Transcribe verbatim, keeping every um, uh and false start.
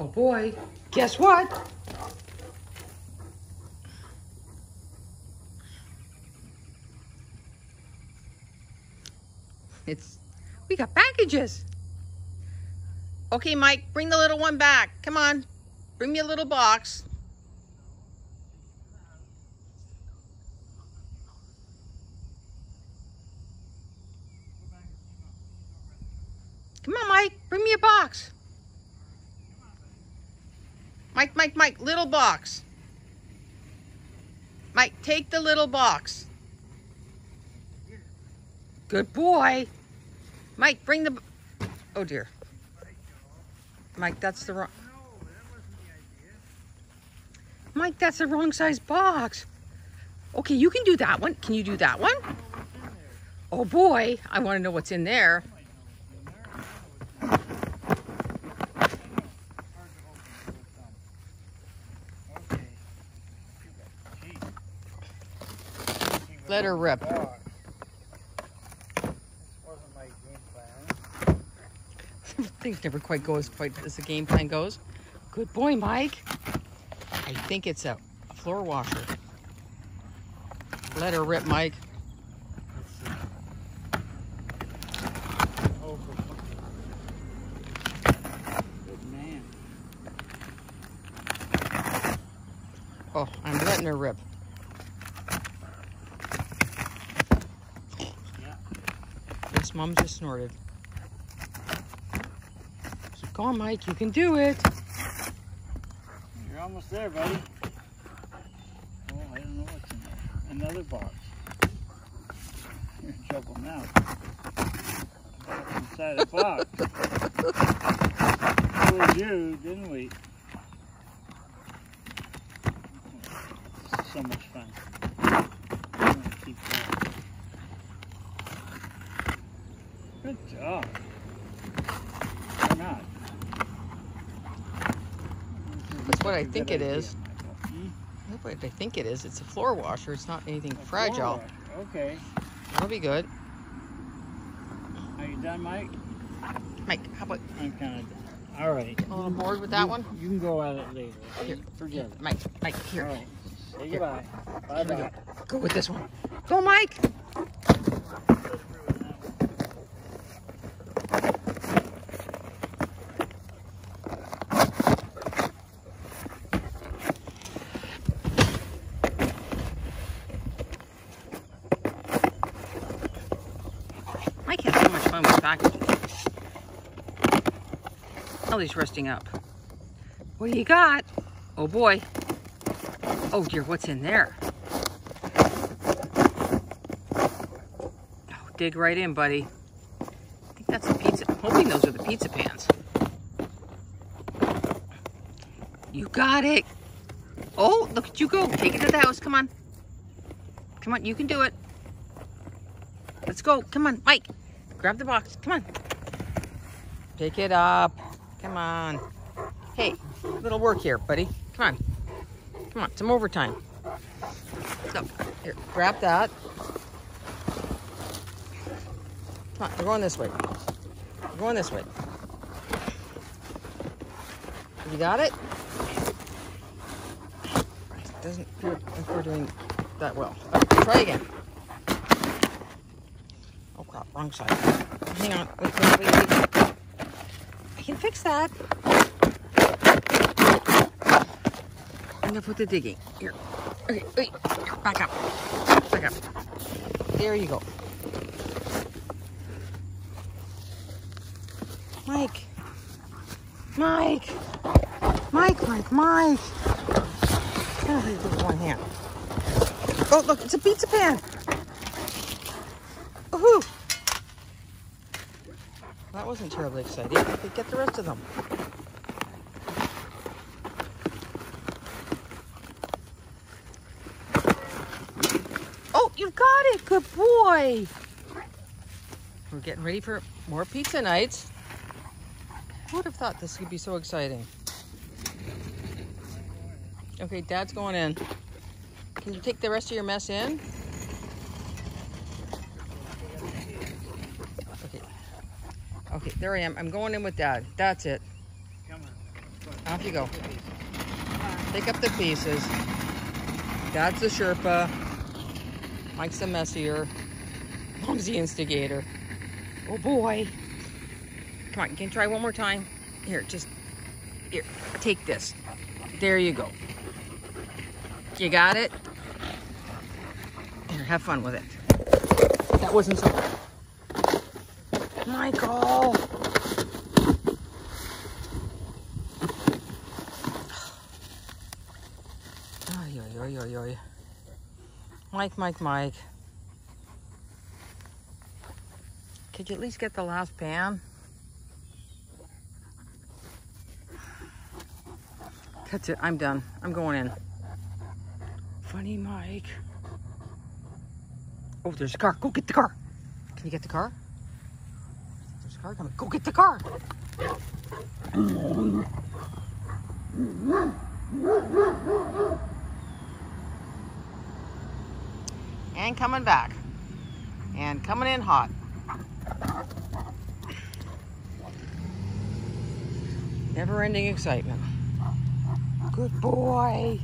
Oh boy, guess what? It's, we got packages. Okay, Mike, bring the little one back. Come on, bring me a little box. Come on, Mike, bring me a box. Mike, Mike, Mike, little box. Mike, take the little box. Good boy. Mike, bring the... Oh, dear. Mike, that's the wrong... Mike, that's the wrong size box. Okay, you can do that one. Can you do that one? Oh, boy. I want to know what's in there. Let her rip. Things never quite go as quite as the game plan goes. Good boy, Mike. I think it's a floor washer. Let her rip, Mike. Good man. Oh, I'm letting her rip. Yeah. This mom just snorted. Go on, Mike, you can do it. You're almost there, buddy. Oh, I don't know what's in there. Another box. You're in trouble now. Inside a box. Fooled you, didn't we? So much fun. I'm gonna keep going. Good job. Why not? That's what I think it is. That's what I think it is. It's a floor washer. It's not anything fragile. Okay. That'll be good. Are you done, Mike? Mike, how about... I'm kind of done. All right. On board with that you, one? You can go at it later. Okay? Here. Forget it. Mike, Mike, here. All right. Say goodbye. Bye-bye. Go. go with this one. Go, Mike! Mike had so much fun with packages. Ellie's resting up. What do you got? Oh boy. Oh dear, what's in there? Oh, dig right in, buddy. I think that's the pizza. I'm hoping those are the pizza pans. You got it. Oh, look at you go. Take it to the house. Come on. Come on, you can do it. Let's go. Come on, Mike. Grab the box. Come on. Pick it up. Come on. Hey, a little work here, buddy. Come on. Come on. Some overtime. So, here, grab that. Come on. We're going this way. We're going this way. You got it? It doesn't appear like we're doing that well. Right, try again. Wrong side. Hang on. Wait, wait, wait, wait. I can fix that. Enough with the digging. Here. Okay, wait. Back up. Back up. There you go. Mike. Mike. Mike, Mike, Mike. How do I do one hand? Oh, look. It's a pizza pan. Woohoo. That wasn't terribly exciting. I could get the rest of them. Oh, you've got it. Good boy. We're getting ready for more pizza nights. Who would have thought this could be so exciting? Okay, Dad's going in. Can you take the rest of your mess in? Okay, there I am. I'm going in with Dad. That's it. Come on. Off you go. Pick up the pieces. Dad's the Sherpa. Mike's the messier. Mom's the instigator. Oh boy. Come on, you can try one more time. Here, just, here, take this. There you go. You got it? Here, have fun with it. That wasn't so bad. Michael! Oy, oy, oy. Mike, Mike, Mike. Could you at least get the last pan? That's it. I'm done. I'm going in. Funny Mike. Oh, there's a car. Go get the car. Can you get the car? There's a car coming. Go get the car. And coming back. And coming in hot. Never-ending excitement. Good boy.